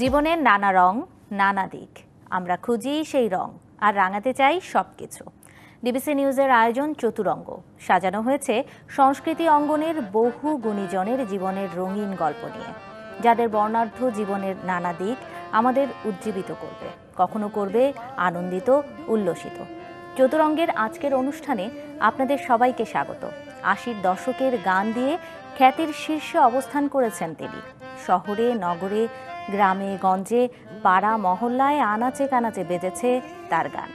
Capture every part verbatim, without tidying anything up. জীবনের নানা রং নানা দিক আমরা খুঁজি সেই রং আর রাঙাতে চাই সবকিছু। ডিবিসি নিউজের আয়োজন চতুরঙ্গ সাজানো হয়েছে সংস্কৃতি অঙ্গনের বহু গুণীজনের জীবনের রঙিন গল্প নিয়ে, যাদের বর্ণাঢ্য জীবনের নানা দিক আমাদের উজ্জীবিত করবে, কখনো করবে আনন্দিত উল্লসিত। চতুরঙ্গের আজকের অনুষ্ঠানে আপনাদের সবাইকে স্বাগত। আশির দশকের গান দিয়ে খ্যাতির শীর্ষে অবস্থান করেছেন তিনি। শহরে নগরে গ্রামে গঞ্জে পাড়া মহল্লায় আনাচে কানাচে বেজেছে তার গান,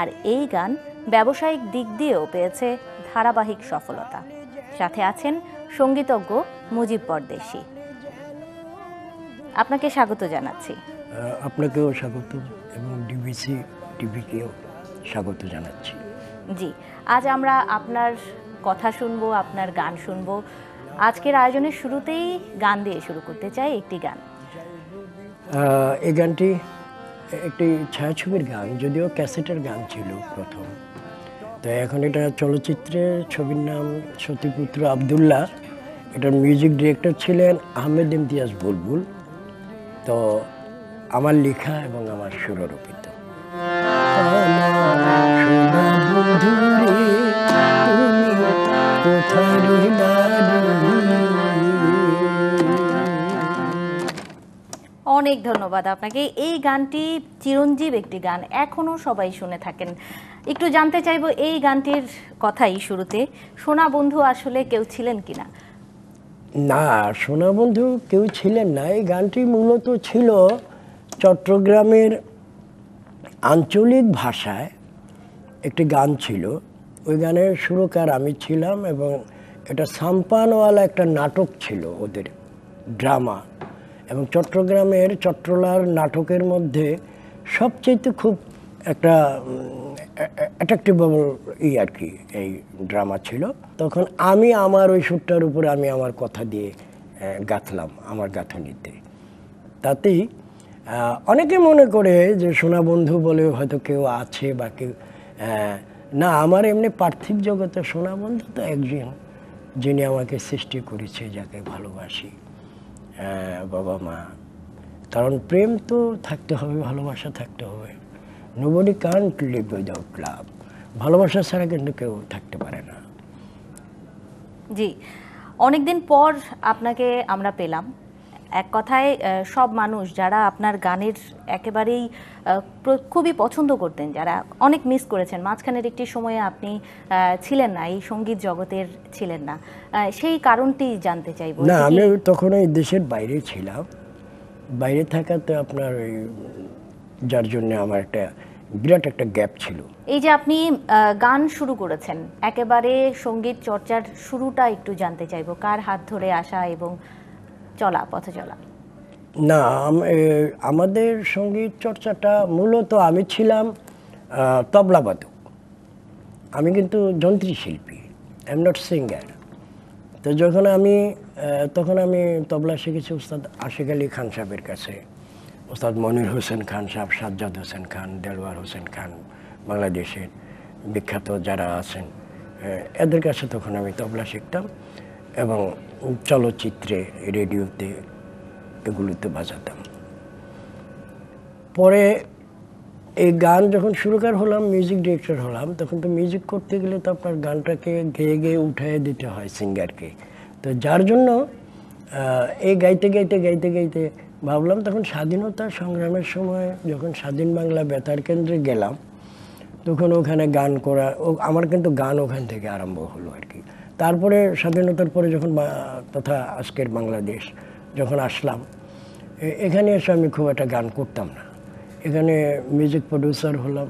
আর এই গান ব্যবসায়িক দিক দিয়েও পেয়েছে ধারাবাহিক সফলতা। সাথে আছেন সঙ্গীতজ্ঞ মুজিব পরদেশি। আপনাকে স্বাগত জানাচ্ছি। আপনাকেও স্বাগত এবং ডিবিসি টিভিকেও স্বাগত জানাচ্ছি। জি, আজ আমরা আপনার কথা শুনবো, আপনার গান শুনবো। আজকের আয়োজনের শুরুতেই গান দিয়ে শুরু করতে চাই, একটি গান। এই গানটি একটি ছায়াছবির গান, যদিও ক্যাসেটের গান ছিল প্রথম, তো এখন এটা চলচ্চিত্রে। ছবির নাম সতীপুত্র আবদুল্লাহ। এটার মিউজিক ডিরেক্টর ছিলেন আহমেদ ইমতিয়াজ বুলবুল। তো আমার লেখা এবং আমার সুররোপিত। অনেক ধন্যবাদ আপনাকে। এই গানটি চিরঞ্জীব একটি গান, এখনো সবাই শুনে থাকেন। একটু জানতে চাইবো এই গানটির কথাই শুরুতে। সোনা বন্ধু আসলে কেউ ছিলেন কিনা? না, সোনা বন্ধু কেউ ছিলেন না। এই গানটি মূলত ছিল চট্টগ্রামের আঞ্চলিক ভাষায় একটি গান ছিল। ওই গানের সুরকার আমি ছিলাম এবং এটা সাম্পানওয়ালা একটা নাটক ছিল, ওদের ড্রামা। এবং চট্টগ্রামের চট্টলার নাটকের মধ্যে সবচেয়ে খুব একটা অ্যাট্রাক্টিভেবল এই আর কি এই ড্রামা ছিল। তখন আমি আমার ওই সুরটার উপরে আমি আমার কথা দিয়ে গাঁথলাম আমার গাঁথনিতে। তাতেই অনেকে মনে করে যে সোনা বন্ধু বলে হয়তো কেউ আছে বা কেউ না। আমার এমনি পার্থিব জগতে সোনা বন্ধু তো একজন যিনি আমাকে সৃষ্টি করেছে, যাকে ভালোবাসি বাবা মা। কারণ প্রেম তো থাকতে হবে, ভালোবাসা থাকতে হবে। Nobody can't live without love. ভালোবাসা ছাড়া কিন্তু কেউ থাকতে পারে না। জি, অনেকদিন পর আপনাকে আমরা পেলাম। এক কথায় সব মানুষ যারা আপনার গানের একেবারেই খুবই পছন্দ করতেন, যারা অনেক মিস করেছেন, মাঝখানের একটি সময়ে আপনি ছিলেন না, এই সঙ্গীত জগতের ছিলেন না, সেই কারণটি জানতে চাইব। না, আমি তখন এই দেশের বাইরে ছিলাম। বাইরে থাকাতে আপনার ওই যার জন্য আমার একটা বিরাট একটা গ্যাপ ছিল। এই যে আপনি গান শুরু করেছেন, একেবারে সঙ্গীত চর্চার শুরুটা একটু জানতে চাইব। কার হাত ধরে আসা এবং চলা, পথে চলা? না, আমাদের সঙ্গীত চর্চাটা মূলত আমি ছিলাম তবলাবাদক। আমি কিন্তু যন্ত্রীশিল্পী, আই এম নট সিঙ্গার। তো যখন আমি তখন আমি তবলা শিখেছি ওস্তাদ আশিক আলী খান সাহেবের কাছে, ওস্তাদ মনির হুসেন খান সাহেব, সাজ্জাদ হুসেন খান, দেলওয়ার হুসেন খান, বাংলাদেশের বিখ্যাত যারা আছেন এদের কাছে তখন আমি তবলা শিখতাম এবং চলচ্চিত্রে রেডিওতে এগুলোতে বাজাতাম। পরে এই গান যখন সুরকার হলাম, মিউজিক ডিরেক্টর হলাম, তখন তো মিউজিক করতে গেলে তো আপনার গানটাকে গেয়ে গেয়ে উঠাই দিতে হয় সিঙ্গারকে। তো যার জন্য এই গাইতে গাইতে গাইতে গাইতে ভাবলাম, তখন স্বাধীনতা সংগ্রামের সময় যখন স্বাধীন বাংলা বেতার কেন্দ্রে গেলাম, তখন ওখানে গান করা আমার কিন্তু গান ওখান থেকে আরম্ভ হলো আর কি। তারপরে স্বাধীনতার পরে যখন তথা আজকের বাংলাদেশ যখন আসলাম, এখানে এসে আমি খুব একটা গান করতাম না। এখানে মিউজিক প্রডিউসার হলাম,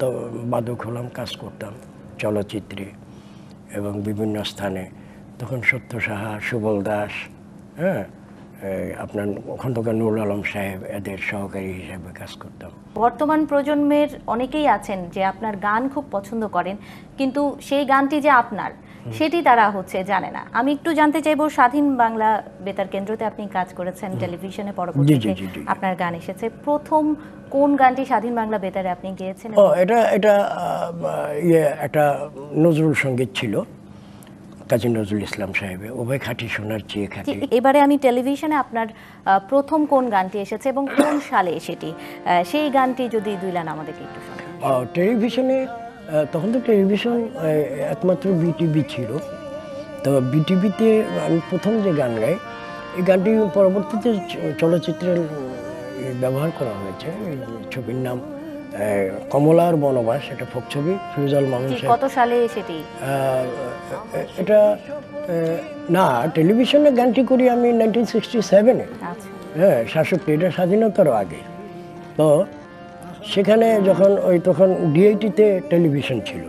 তো বাদক হলাম, কাজ করতাম চলচ্চিত্রে এবং বিভিন্ন স্থানে। তখন সত্য সাহা, সুবল দাস, হ্যাঁ আপনার খন্দকার নুরুল আলম সাহেব, এদের সহকারী হিসাবে কাজ করতাম। বর্তমান প্রজন্মের অনেকেই আছেন যে আপনার গান খুব পছন্দ করেন, কিন্তু সেই গানটি যে আপনার সেটি তারা হচ্ছে জানে না। আমি একটু জানতে চাইবো, স্বাধীন বাংলা বেতার কেন্দ্রতে আপনি কাজ করেছেন, টেলিভিশনে পরবর্তীতে আপনার গান এসেছে, প্রথম কোন গানটি স্বাধীন বাংলা বেতারে আপনি গেয়েছেন? ও, এটা এটা ইয়ে একটা নজরুল সঙ্গীত ছিল। কাজী নজরুল ইসলাম সাহেবের ওই খাঁটি সোনার চেয়ে খাঁটি। এবারে আমি টেলিভিশনে আপনার প্রথম কোন গানটি এসেছে এবং কোন সালে সেটি, সেই গানটি যদি দুই লাইন আমাদেরকে একটু শোনান। টেলিভিশনে তখন তো টেলিভিশন একমাত্র বিটিভি ছিল, তো বিটিভিতে আমি প্রথম যে গান গাই এই গানটি পরবর্তীতে চলচ্চিত্রের ব্যবহার করা হয়েছে। ছবির নাম কমলার বনবাস, এটা ফোক ছবি, ফজল মামুন। কত সালে সেটি? এটা না, টেলিভিশনে গানটি করি আমি নাইনটিন সিক্সটি সেভেনে, হ্যাঁ সাতষট্টি, এটা স্বাধীনতারও আগে। তো সেখানে যখন ওই তখন ডিআইটিতে টেলিভিশন ছিল,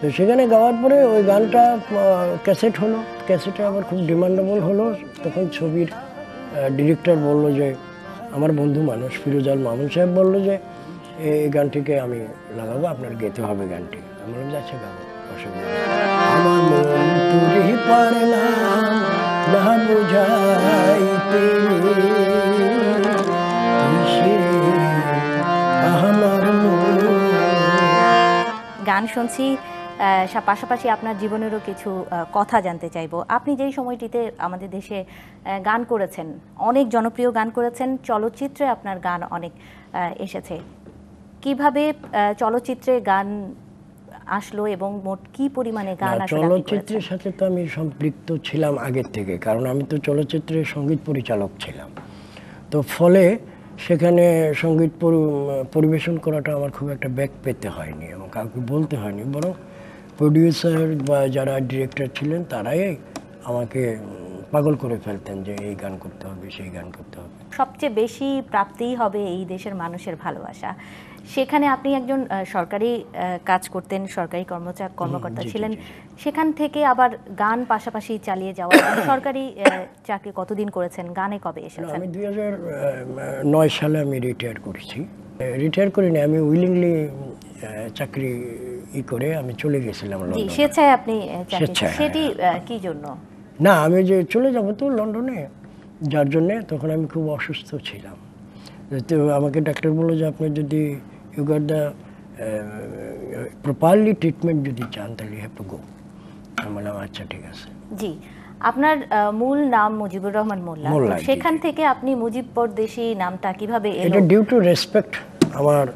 তো সেখানে গাওয়ার পরে ওই গানটা ক্যাসেট হলো, ক্যাসেটটা আবার খুব ডিমান্ডেবল হলো। তখন ছবির ডিরেক্টর বললো যে, আমার বন্ধু মানুষ ফিরোজাল মামুন সাহেব বললো যে এই গানটিকে আমি লাগাবো, আপনার গেতে হবে গানটি। আমি বললাম যাচ্ছে গাবো, অসুবিধা নেই। আমার মন তুই পারলাম না বুঝাইতে, গান শুনছি পাশাপাশি আপনার জীবনেরও কিছু কথা জানতে চাইবো। আপনি যেই সময়টিতে আমাদের দেশে গান করেছেন, অনেক জনপ্রিয় গান করেছেন, চলচ্চিত্রে আপনার গান অনেক এসেছে, কিভাবে চলচ্চিত্রে গান আসলো এবং মোট কি পরিমাণে গান? চলচ্চিত্রের সাথে তো আমি সম্পৃক্ত ছিলাম আগের থেকে, কারণ আমি তো চলচ্চিত্রে সঙ্গীত পরিচালক ছিলাম, তো ফলে সেখানে সঙ্গীত পরিবেশন করাটা আমার খুব একটা ব্যাক পেতে হয়নি এবং কাউকে বলতে হয়নি, বরং প্রডিউসার বা যারা ডিরেক্টর ছিলেন তারাই আমাকে পাগল করে ফেলতেন যে এই গান করতে হবে, সেই গান করতে হবে। সবচেয়ে বেশি প্রাপ্তিই হবে এই দেশের মানুষের ভালোবাসা। সেখানে আপনি একজন সরকারি কাজ করতেন, সরকারি কর্মচারী কর্মকর্তা ছিলেন, সেখান থেকে আবার গান পাশাপাশি চালিয়ে যাওয়া। সরকারি চাকরি কতদিন করেছেন, গানে কবে এসেছেন? আমি দুই হাজার নয় সালে আমি রিটায়ার করেছি। রিটায়ার করিনি, আমি উইলিংলি চাকরি ই করে আমি চলে গেছিলাম লন্ডনে। স্বেচ্ছায় আপনি? সেটি কি জন্য? না, আমি যে চলে যাব তো লন্ডনে, যার জন্যে তখন আমি খুব অসুস্থ ছিলাম। তো আমাকে ডাক্তার বললো যে আপনি যদি you got the properly treatment যদি চান তাহলে হ্যাভ টু গো। আমি বললাম আচ্ছা ঠিক আছে। জি, আপনার মূল নাম মুজিবুর রহমান মোল্লা, সেখান থেকে আপনি মুজিব পরদেশী নামটা কিভাবে এলো? এটা ডিউ টু রেসপেক্ট আমার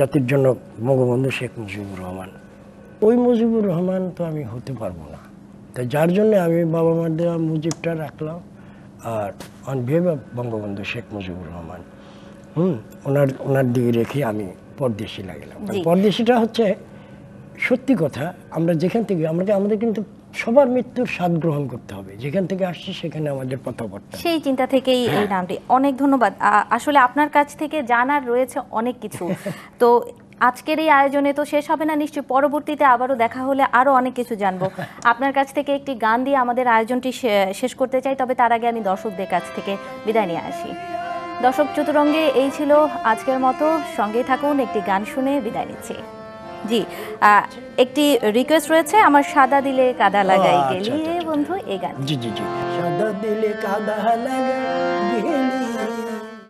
জাতির জন্য বঙ্গবন্ধু শেখ মুজিবুর রহমান। ওই মুজিবুর রহমান তো আমি হতে পারবো না, তা যার জন্য আমি বাবা মার দেওয়া মুজিবটা রাখলাম, আর on behalf of Bangabandhu Sheikh Mujibur Rahman, হুম ওনার ওনার দিকে রেখে আমি পরদেশি লাগলাম। পরদেশিটা হচ্ছে সত্যি কথা, আমরা যেখান থেকে আমাকে আমাদের কিন্তু সবার মৃত্যুর স্বাদ গ্রহণ করতে হবে, যেখান থেকে আসছি সেখানে আমাদের পথবর্তন, সেই চিন্তা থেকেই এই নামটি। অনেক ধন্যবাদ। আসলে আপনার কাছ থেকে জানার রয়েছে অনেক কিছু, তো আজকের এই আয়োজনে তো শেষ হবে না নিশ্চয়ই, পরবর্তীতে আবারও দেখা হলে আরও অনেক কিছু জানবো। আপনার কাছ থেকে একটি গান দিয়ে আমাদের আয়োজনটি শেষ করতে চাই, তবে তার আগে আমি দর্শকদের কাছ থেকে বিদায় নিয়ে আসি। দর্শক চতুরঙ্গে এই ছিল আজকের মতো, সঙ্গেই থাকুন, একটি গান শুনে বিদায় নিচ্ছি। জি, একটি রিকোয়েস্ট রয়েছে আমার, সাদা দিলে কাদা লাগাই গেলি বন্ধু, এই গান। জি জি জি, সাদা দিলে কাদা লাগাই গেলি